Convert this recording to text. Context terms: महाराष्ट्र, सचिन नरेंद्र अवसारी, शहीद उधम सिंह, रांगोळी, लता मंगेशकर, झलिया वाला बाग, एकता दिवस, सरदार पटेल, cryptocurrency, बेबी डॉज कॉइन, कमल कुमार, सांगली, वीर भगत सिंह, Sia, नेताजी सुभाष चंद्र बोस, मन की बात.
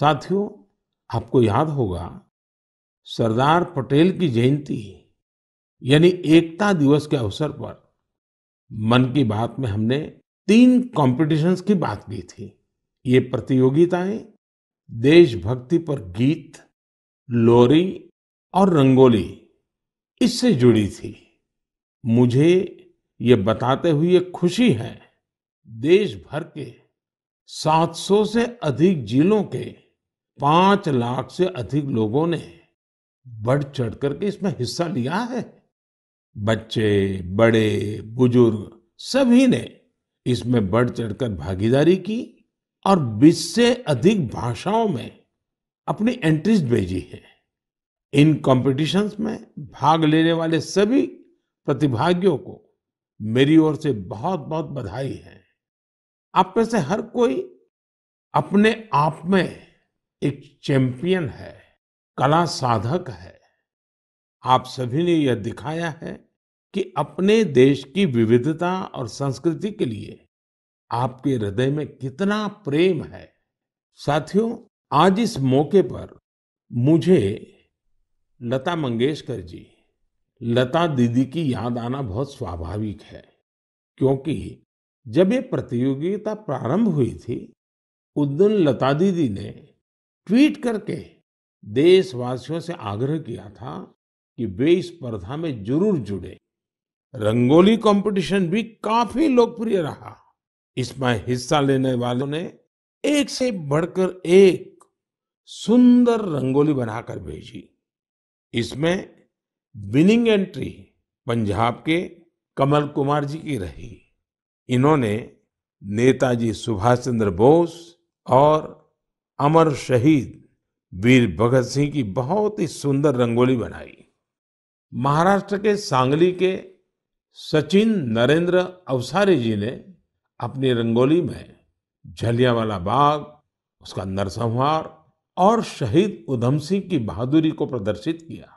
साथियों, आपको याद होगा सरदार पटेल की जयंती यानी एकता दिवस के अवसर पर मन की बात में हमने 3 कॉम्पिटिशन्स की बात की थी। ये प्रतियोगिताएं देशभक्ति पर गीत, लोरी और रंगोली इससे जुड़ी थी। मुझे ये बताते हुए खुशी है, देश भर के 700 से अधिक जिलों के 5 लाख से अधिक लोगों ने बढ़ चढ़ करके इसमें हिस्सा लिया है। बच्चे, बड़े, बुजुर्ग सभी ने इसमें बढ़ चढ़कर भागीदारी की और 20 से अधिक भाषाओं में अपनी एंट्रीज भेजी है। इन कॉम्पिटिशन्स में भाग लेने वाले सभी प्रतिभागियों को मेरी ओर से बहुत बहुत बधाई है। आप में से हर कोई अपने आप में एक चैंपियन है, कला साधक है। आप सभी ने यह दिखाया है कि अपने देश की विविधता और संस्कृति के लिए आपके हृदय में कितना प्रेम है। साथियों, आज इस मौके पर मुझे लता मंगेशकर जी, लता दीदी की याद आना बहुत स्वाभाविक है, क्योंकि जब ये प्रतियोगिता प्रारंभ हुई थी उस दिन लता दीदी ने ट्वीट करके देशवासियों से आग्रह किया था कि वे इस स्पर्धा में जरूर जुड़े। रंगोली कंपटीशन भी काफी लोकप्रिय रहा। इसमें हिस्सा लेने वालों ने एक से बढ़कर एक सुंदर रंगोली बनाकर भेजी। इसमें विनिंग एंट्री पंजाब के कमल कुमार जी की रही। इन्होंने नेताजी सुभाष चंद्र बोस और अमर शहीद वीर भगत सिंह की बहुत ही सुंदर रंगोली बनाई। महाराष्ट्र के सांगली के सचिन नरेंद्र अवसारी जी ने अपनी रंगोली में झलिया वाला बाग, उसका नरसंहार और शहीद उधम सिंह की बहादुरी को प्रदर्शित किया।